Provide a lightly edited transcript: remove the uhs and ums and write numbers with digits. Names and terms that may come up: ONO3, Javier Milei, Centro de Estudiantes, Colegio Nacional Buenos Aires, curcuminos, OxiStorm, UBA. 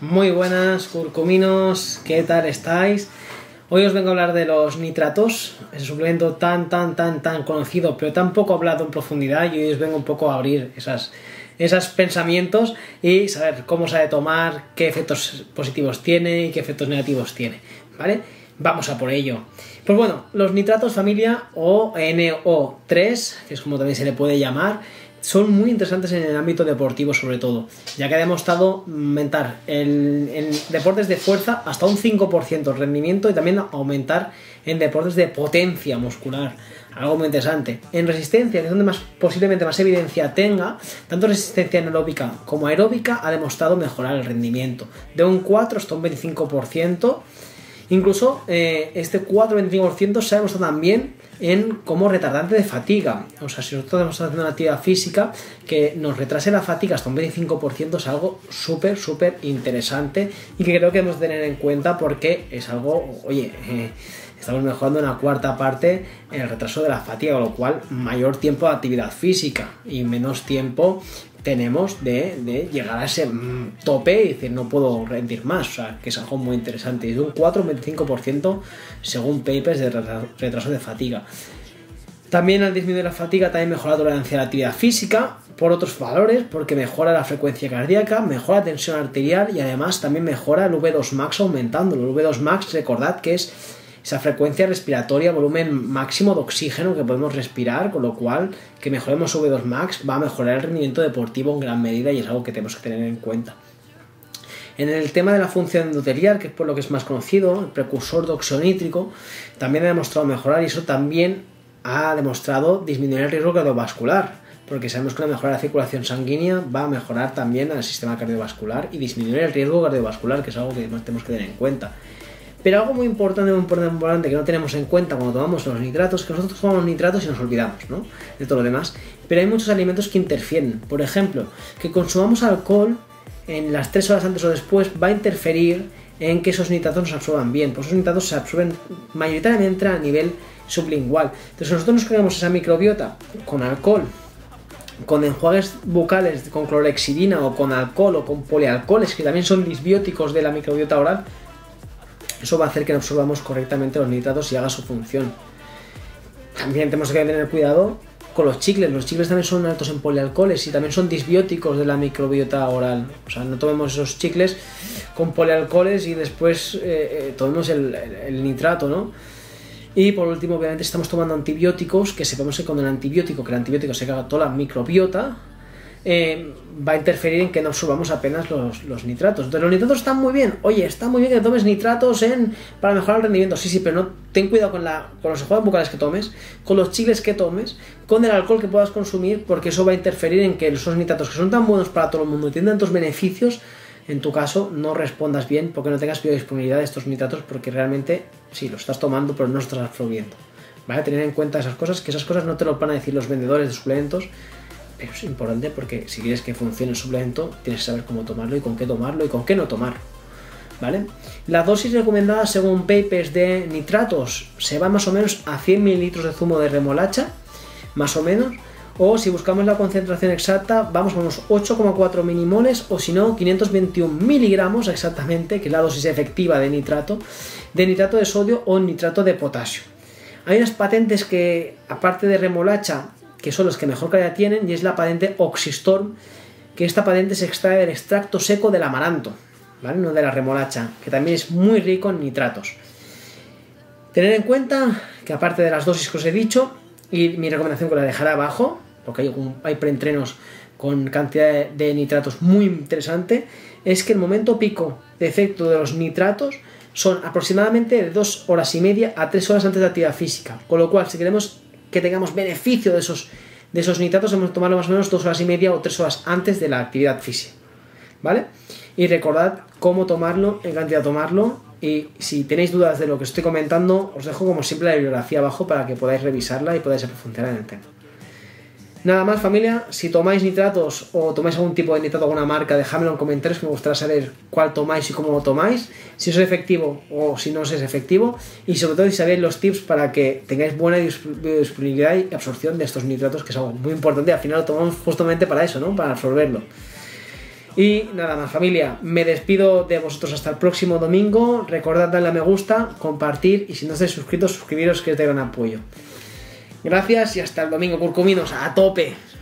Muy buenas, curcuminos, ¿qué tal estáis? Hoy os vengo a hablar de los nitratos, ese suplemento tan conocido, pero tan poco hablado en profundidad, y hoy os vengo un poco a abrir esos pensamientos y saber cómo se ha de tomar, qué efectos positivos tiene y qué efectos negativos tiene, ¿vale? Vamos a por ello. Pues bueno, los nitratos familia ONO3, que es como también se le puede llamar, son muy interesantes en el ámbito deportivo sobre todo, ya que ha demostrado aumentar en deportes de fuerza hasta un 5% el rendimiento y también aumentar en deportes de potencia muscular, algo muy interesante. En resistencia, que es donde posiblemente más evidencia tenga, tanto resistencia anaeróbica como aeróbica ha demostrado mejorar el rendimiento de un 4 hasta un 25%. Incluso este 4,25% se ha demostrado también en como retardante de fatiga. O sea, si nosotros estamos haciendo una actividad física que nos retrase la fatiga hasta un 25% es algo súper interesante y que creo que debemos tener en cuenta porque es algo, oye, estamos mejorando una cuarta parte en el retraso de la fatiga, con lo cual mayor tiempo de actividad física y menos tiempo tenemos de llegar a ese tope y decir no puedo rendir más, o sea, que es algo muy interesante. Es un 4,25% según papers de retraso de fatiga. También al disminuir la fatiga también mejora la tolerancia a la actividad física por otros valores, porque mejora la frecuencia cardíaca, mejora la tensión arterial y además también mejora el V2 max aumentándolo. El V2 max, recordad que es esa frecuencia respiratoria, volumen máximo de oxígeno que podemos respirar, con lo cual que mejoremos V2 max va a mejorar el rendimiento deportivo en gran medida y es algo que tenemos que tener en cuenta. En el tema de la función endotelial, que es por lo que es más conocido, el precursor de óxido nítrico, también ha demostrado mejorar y eso también ha demostrado disminuir el riesgo cardiovascular, porque sabemos que una mejora de la circulación sanguínea va a mejorar también al sistema cardiovascular y disminuir el riesgo cardiovascular, que es algo que tenemos que tener en cuenta. Pero algo muy importante que no tenemos en cuenta cuando tomamos los nitratos, que nosotros tomamos nitratos y nos olvidamos, ¿no?, de todo lo demás. Pero hay muchos alimentos que interfieren. Por ejemplo, que consumamos alcohol en las 3 horas antes o después va a interferir en que esos nitratos nos absorban bien. Pues esos nitratos se absorben mayoritariamente a nivel sublingual. Entonces nosotros nos creamos esa microbiota con alcohol, con enjuagues bucales, con clorhexidina o con alcohol o con polialcoholes, que también son disbióticos de la microbiota oral. Eso va a hacer que no absorbamos correctamente los nitratos y haga su función. También tenemos que tener cuidado con los chicles. Los chicles también son altos en polialcoholes y también son disbióticos de la microbiota oral. O sea, no tomemos esos chicles con polialcoholes y después tomemos el nitrato, ¿no? Y por último, obviamente, si estamos tomando antibióticos, que sepamos que con el antibiótico se carga toda la microbiota, va a interferir en que no absorbamos apenas los nitratos. Entonces los nitratos están muy bien. Oye, está muy bien que tomes nitratos para mejorar el rendimiento. Sí, pero no, ten cuidado con los enjuagues bucales que tomes, con los chicles que tomes, con el alcohol que puedas consumir, porque eso va a interferir en que esos nitratos que son tan buenos para todo el mundo y tienen tantos beneficios, en tu caso no respondas bien porque no tengas biodisponibilidad de estos nitratos, porque realmente sí, lo estás tomando pero no lo estás absorbiendo. ¿Vale? Tener en cuenta esas cosas, que esas cosas no te lo van a decir los vendedores de suplementos, pero es importante porque si quieres que funcione el suplemento tienes que saber cómo tomarlo y con qué no tomarlo, ¿vale? La dosis recomendada según papers de nitratos se va más o menos a 100 ml de zumo de remolacha, más o menos, o si buscamos la concentración exacta vamos a unos 8,4 minimoles o si no 521 miligramos exactamente, que es la dosis efectiva de nitrato de sodio o nitrato de potasio. Hay unas patentes que, aparte de remolacha, que son los que mejor calidad tienen, y es la patente OxiStorm, que esta patente se extrae del extracto seco del amaranto, ¿vale?, no de la remolacha, que también es muy rico en nitratos. Tener en cuenta que aparte de las dosis que os he dicho, y mi recomendación que la dejaré abajo, porque hay preentrenos con cantidad de nitratos muy interesante, es que el momento pico de efecto de los nitratos son aproximadamente de 2 horas y media a 3 horas antes de actividad física, con lo cual si queremos que tengamos beneficio de esos nitratos, hemos de tomarlo más o menos 2 horas y media o 3 horas antes de la actividad física, ¿vale? Y recordad cómo tomarlo, en cantidad tomarlo, y si tenéis dudas de lo que estoy comentando, os dejo como siempre la bibliografía abajo para que podáis revisarla y podáis profundizar en el tema. Nada más, familia, si tomáis nitratos o tomáis algún tipo de nitrato, alguna marca, dejadmelo en comentarios, que me gustaría saber cuál tomáis y cómo lo tomáis, si os es efectivo o si no os es efectivo, y sobre todo si sabéis los tips para que tengáis buena disponibilidad y absorción de estos nitratos, que es algo muy importante. Al final lo tomamos justamente para eso, ¿no? Para absorberlo. Y nada más, familia, me despido de vosotros hasta el próximo domingo. Recordad darle a me gusta, compartir, y si no estáis suscritos, suscribiros, que es de gran apoyo. Gracias y hasta el domingo, curcuminos, a tope.